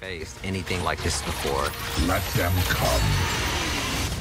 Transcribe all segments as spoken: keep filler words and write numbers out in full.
faced anything like this before. Let them come.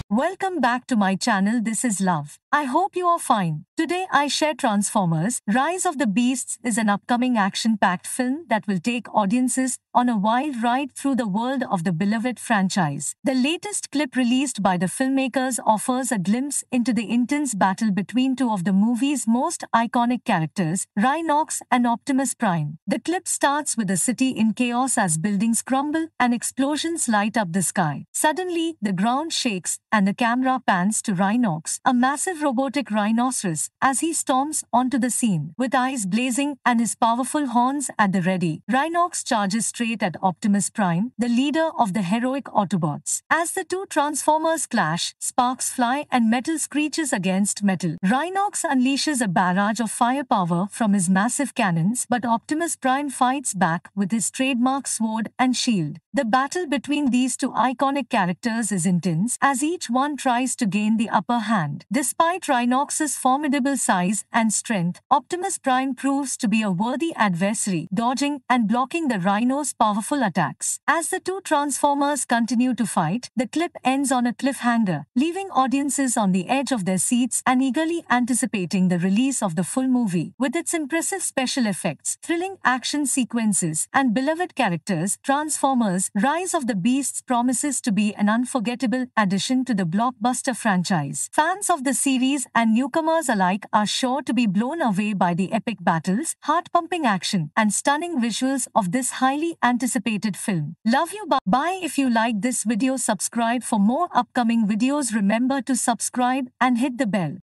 Welcome back to my channel. This is Love. I hope you are fine. Today I share Transformers: Rise of the Beasts is an upcoming action-packed film that will take audiences on a wild ride through the world of the beloved franchise. The latest clip released by the filmmakers offers a glimpse into the intense battle between two of the movie's most iconic characters, Rhinox and Optimus Prime. The clip starts with a city in chaos as buildings crumble and explosions light up the sky. Suddenly, the ground shakes and the camera pans to Rhinox, a massive robotic rhinoceros, as he storms onto the scene. With eyes blazing and his powerful horns at the ready, Rhinox charges straight at Optimus Prime, the leader of the heroic Autobots. As the two Transformers clash, sparks fly and metal screeches against metal. Rhinox unleashes a barrage of firepower from his massive cannons, but Optimus Prime fights back with his trademark sword and shield. The battle between these two iconic characters is intense, as each one tries to gain the upper hand. Despite Rhinox's formidable size and strength, Optimus Prime proves to be a worthy adversary, dodging and blocking the Rhino's powerful attacks. As the two Transformers continue to fight, the clip ends on a cliffhanger, leaving audiences on the edge of their seats and eagerly anticipating the release of the full movie. With its impressive special effects, thrilling action sequences, and beloved characters, Transformers: Rise of the Beasts promises to be an unforgettable addition to the blockbuster franchise. Fans of the series and newcomers alike are sure to be blown away by the epic battles, heart-pumping action, and stunning visuals of this highly anticipated film. Love you. Bye. If you like this video, subscribe for more upcoming videos. Remember to subscribe and hit the bell.